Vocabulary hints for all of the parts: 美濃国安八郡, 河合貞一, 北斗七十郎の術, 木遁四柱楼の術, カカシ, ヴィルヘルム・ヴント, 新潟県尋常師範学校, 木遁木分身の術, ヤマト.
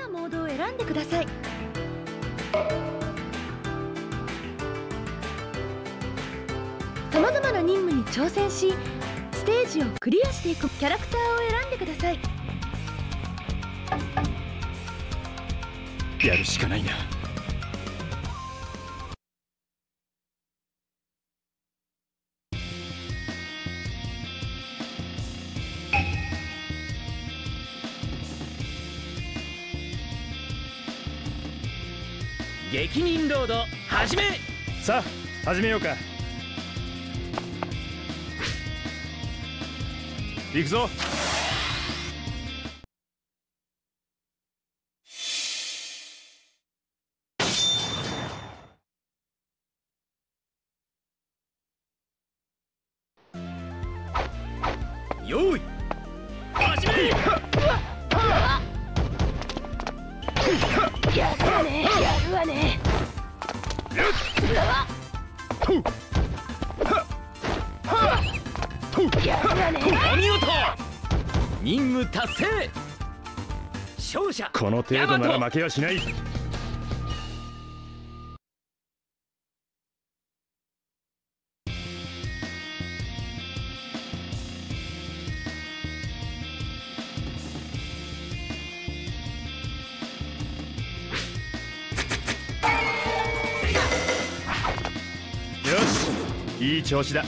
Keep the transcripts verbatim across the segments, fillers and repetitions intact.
なモードを選んでください。さまざまな任務に挑戦し、ステージをクリアしていくキャラクターを選んでください。やるしかないな。激任ロード始め。さあ始めようか。行くぞ。よい始め。やるわね、やるわね。お見事、任務達成。勝者この程度なら負けはしない。いい調子だ。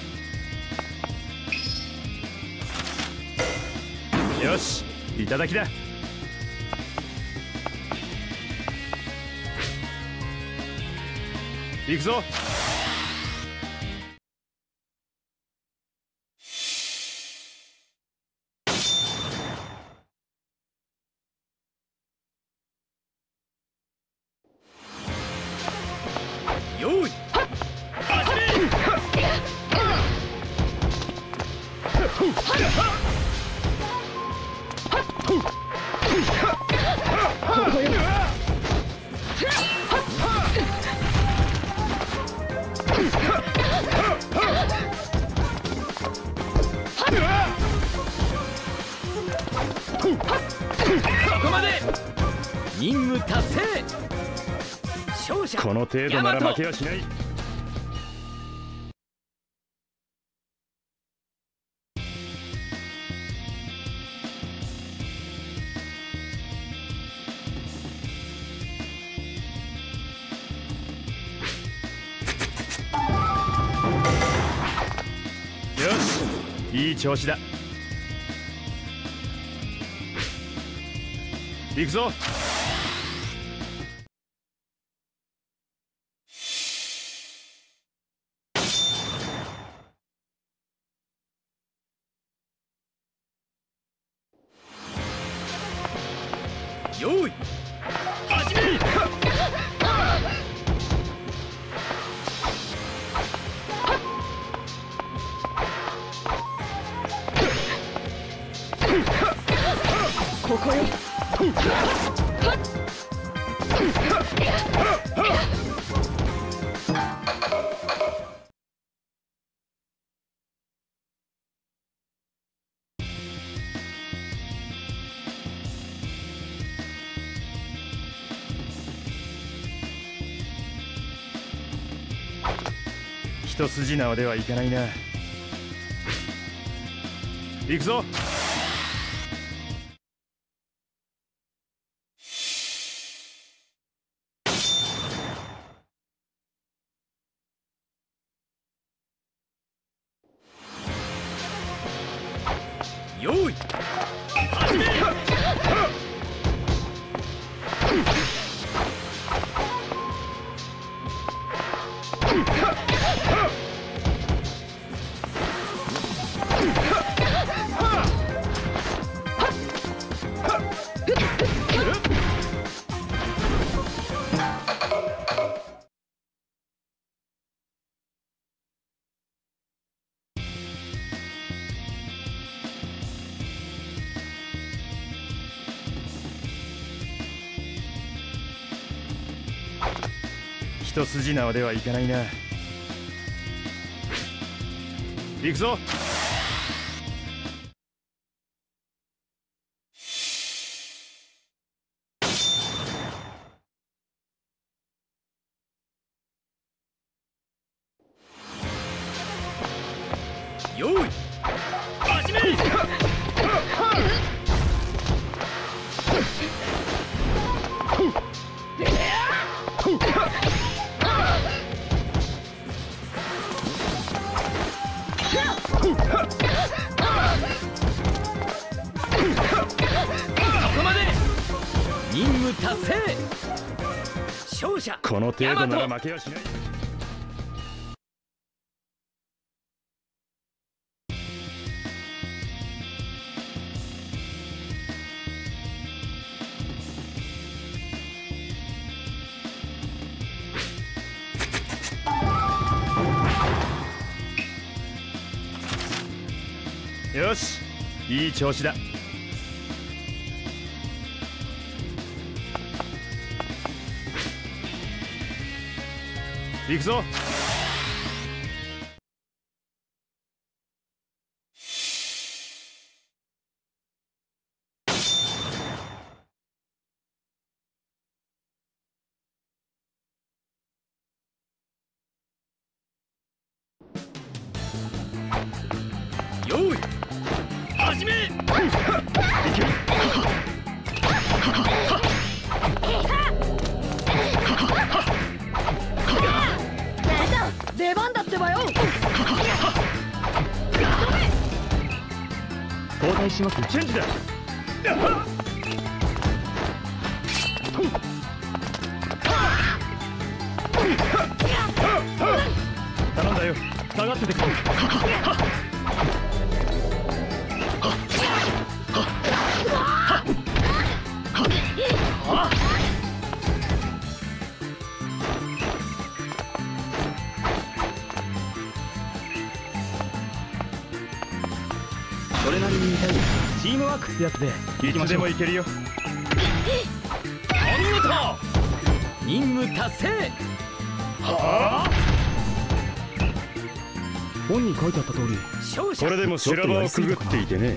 よし、いただきだ。行くぞ。よい。任務達成。勝者この程度なら負けはしない。よし、いい調子だ。行くぞ。よい始め。ここよ。一筋縄ではいかないな。行くぞ。よい始め。一筋縄ではいかないな。行くぞ。よい始め。任務達成。勝者この程度なら負けはしない。よし、いい調子だ。行くぞ。よい始め。出番だってばよ。交代します。チェンジだ。頼んだよ、下がっててくれ。それなりに痛いチームワークってやつでいつでもいけるよ。お見事、任務達成。はあ、本に書いてあった通り、これでも修羅場をくぐっていてね。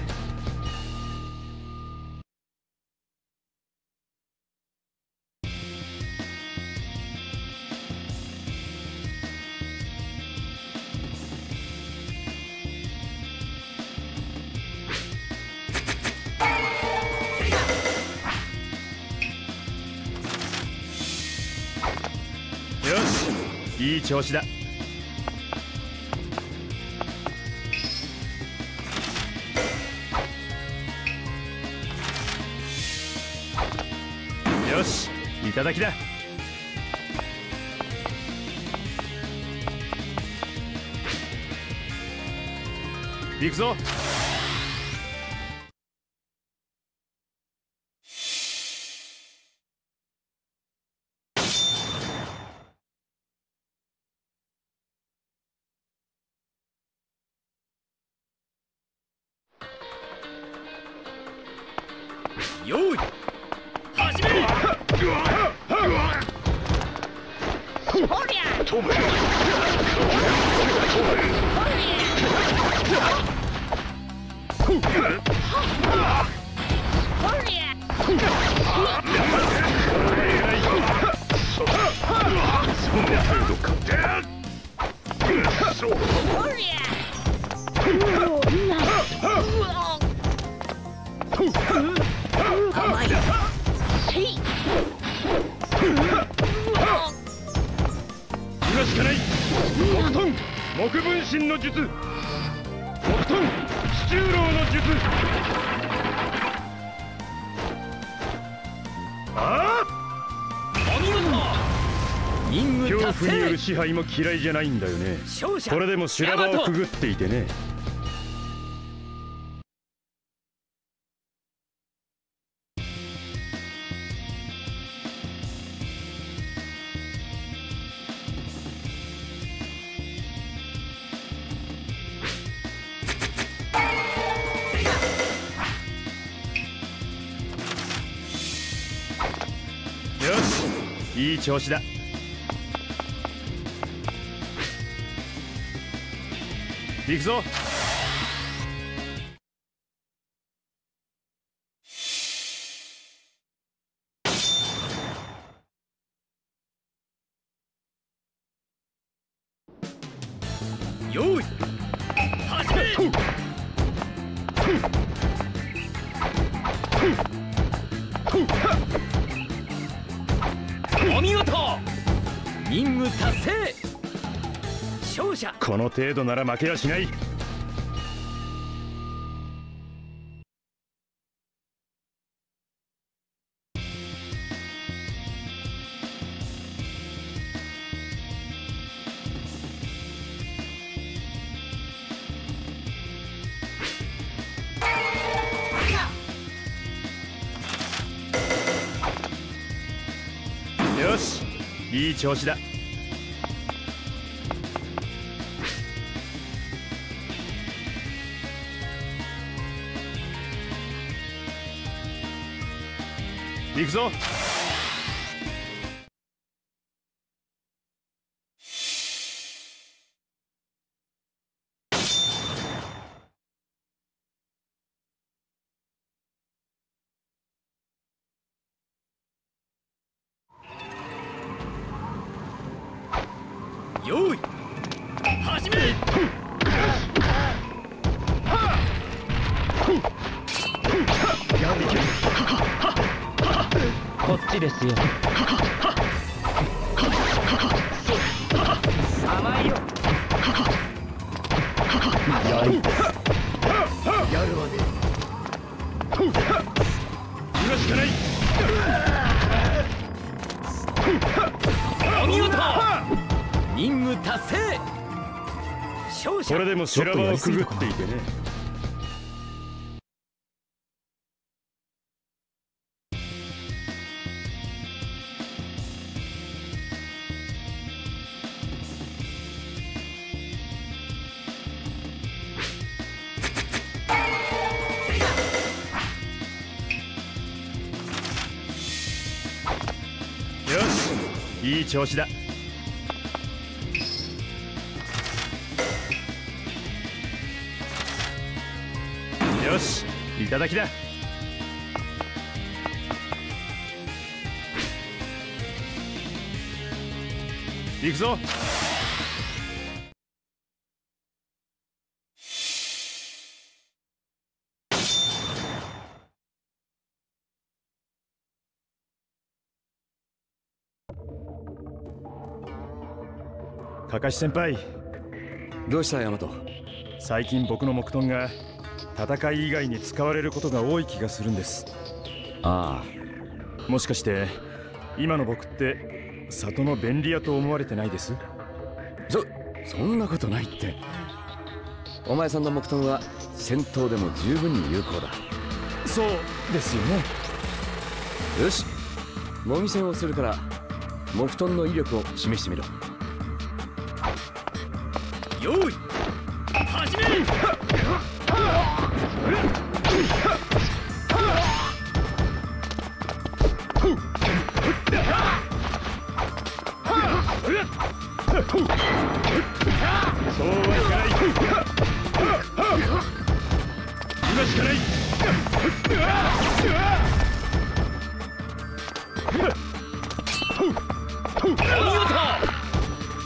よし、いい調子だ。よし、いただきだ。行くぞ。よい始め。今しかない。木遁木分身の術、木遁四柱楼の術。ああ、お見事。恐怖による支配も嫌いじゃないんだよね。これでも修羅場をくぐっていてね。よし、いい調子だ。行くぞ。よい始め。お見事、任務達成。勝者、この程度なら負けはしない。よし、いい調子だ。行くぞ。よい、始め。こっちですよ。さまよ。やるわね。今しかない。お見事。任務達成。これでも修羅場をくぐっていてね。よし、いい調子だ。よし、いただきだ。行くぞ。カカシ先輩、どうしたヤマト。最近僕の木遁が戦い以外に使われることが多い気がするんです。ああ、もしかして今の僕って里の便利屋と思われてないです？そそんなことないって。お前さんの木遁は戦闘でも十分に有効だ。そうですよね。よし、模擬戦をするから木遁の威力を示してみろ。よい、始め。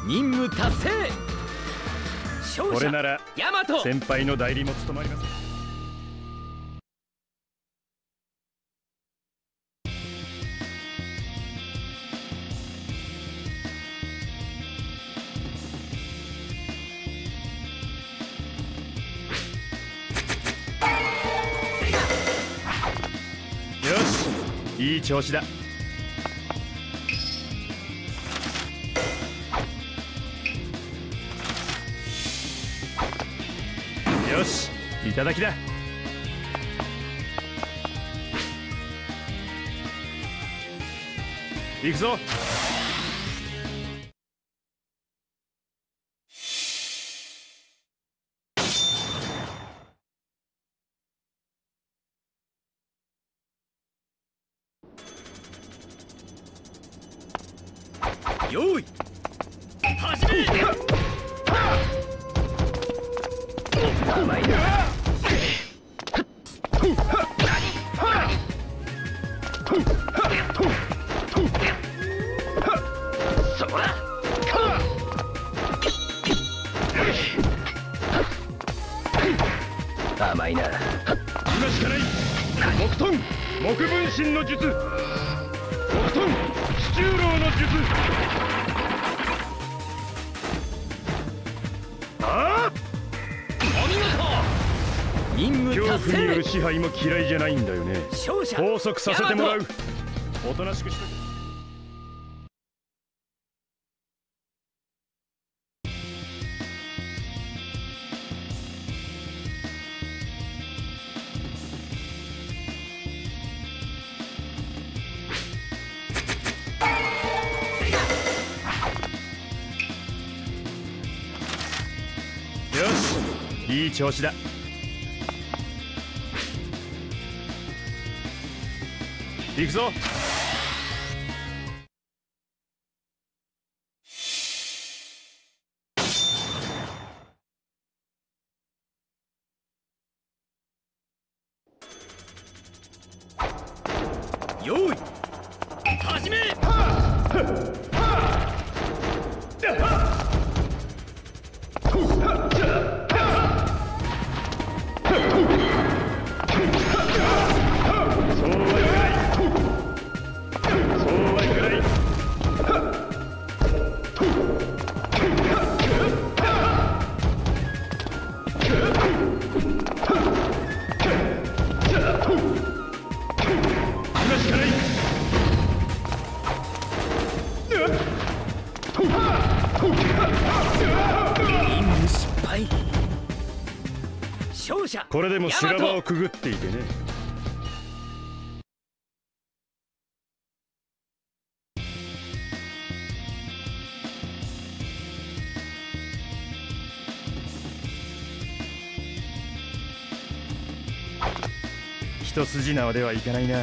任務達成。これなら先輩の代理も務まります。よし、いい調子だ。よし、いただきだ。行くぞ。よい、始め。身の術、北斗七十郎の術。ああ、お見事。恐怖による支配も嫌いじゃないんだよね。拘束させてもらう。おとなしくして。 いい調子だ。行くぞ。よい、始め。これでも修羅場をくぐっていけね。一筋縄ではいかないな。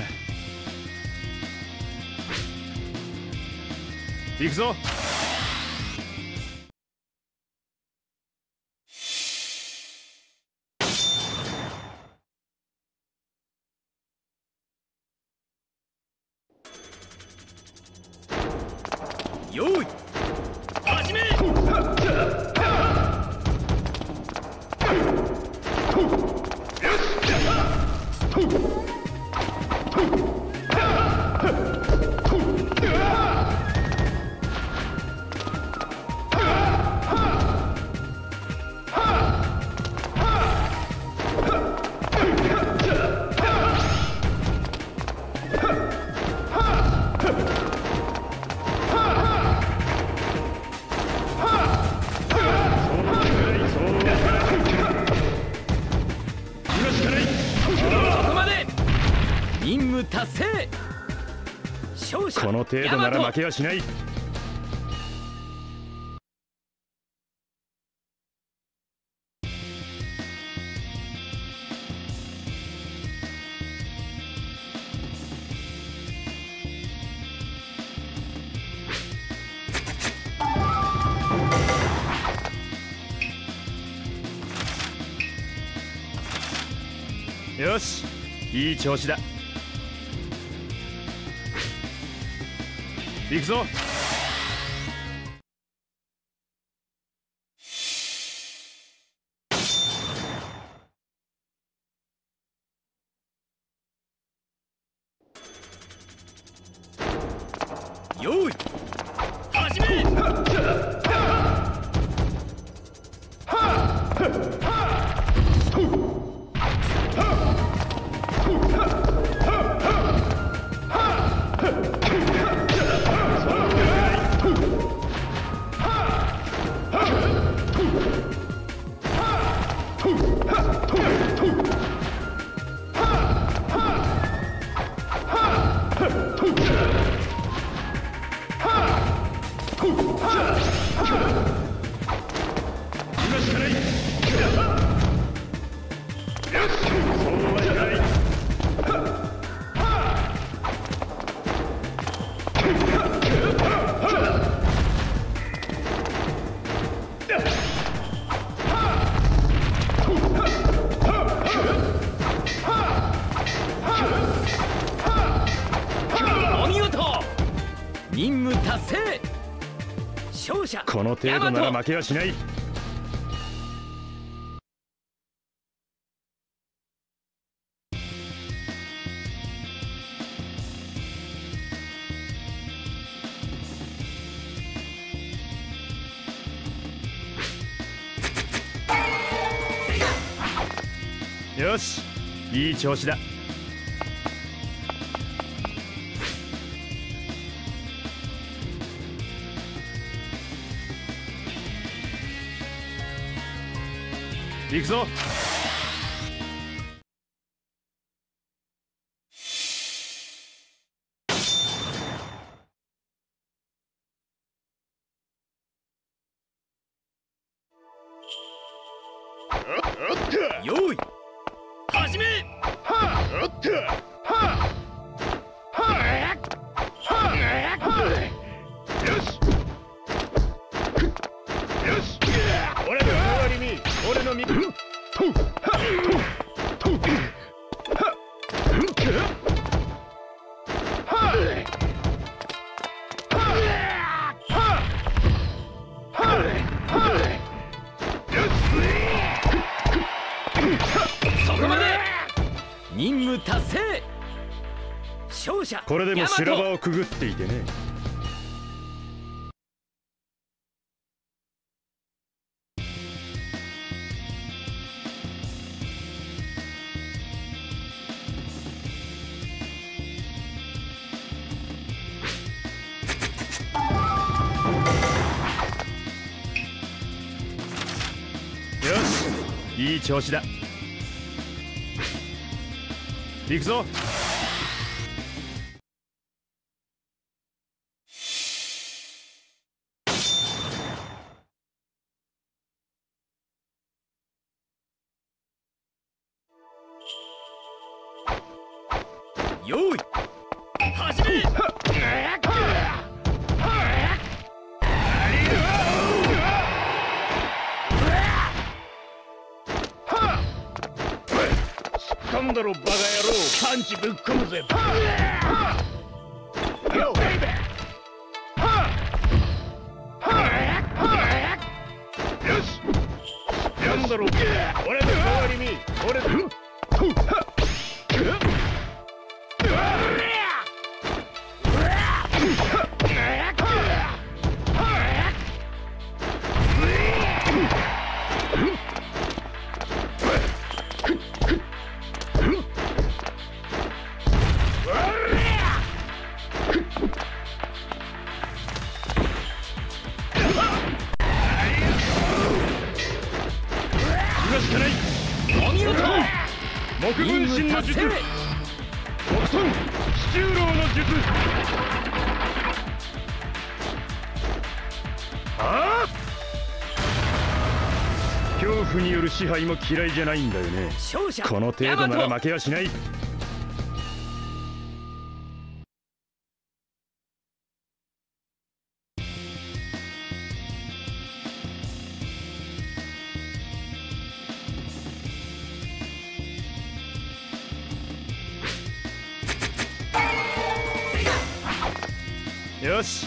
行くぞ。 よい、始め。この程度なら負けはしない。よし、いい調子だ。 行くぞ。よい、始め。この程度なら負けはしない。よし、いい調子だ。行くぞ。よい、始め。はっはっはっよしよし、俺の代わりに俺の味方任務達成。勝者これでも修羅場をくぐっていてね。よし、いい調子だ。行くぞ。よい、始め。なんだろうバカ野郎、パンチぶっ込むぜ。なんだろう、俺の代わりに俺の木分身の術、木遁四柱楼の術。ああ、恐怖による支配も嫌いじゃないんだよね。この程度なら負けはしない。よし、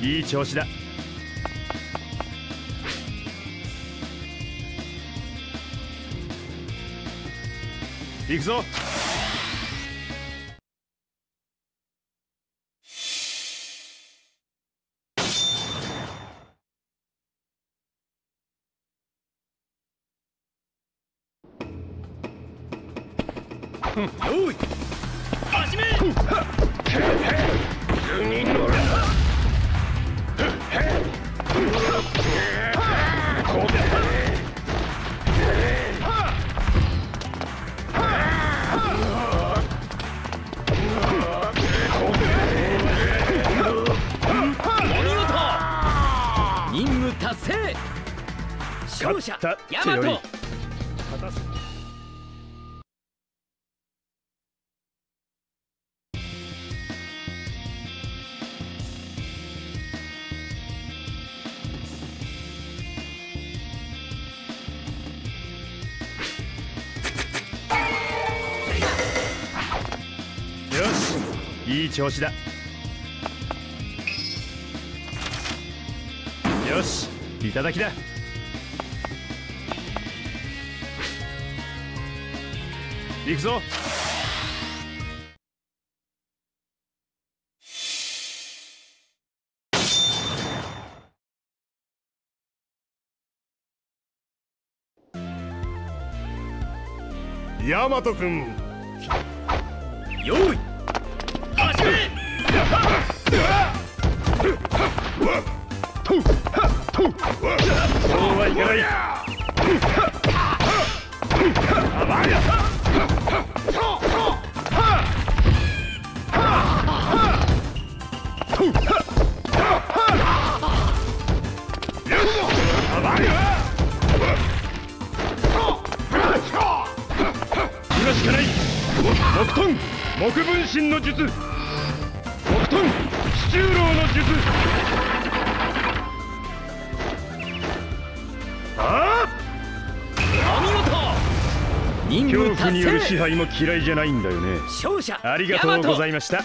いい調子だ。行くぞ。よい、始め。に乗る。任務達成。勝者ヤマト。いい調子だ。よし、いただきだ。行くぞ。大和くん。よい走れ。しかない。木遁木分身の術、木遁四柱楼の術。ああ、お見事。恐怖による支配も嫌いじゃないんだよね。勝者ありがとうございました。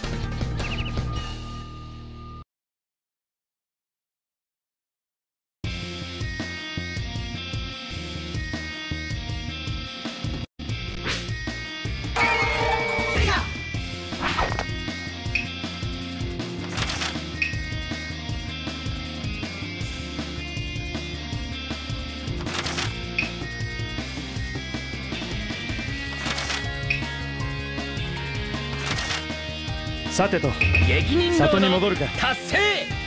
さてと、里に戻るか。達成。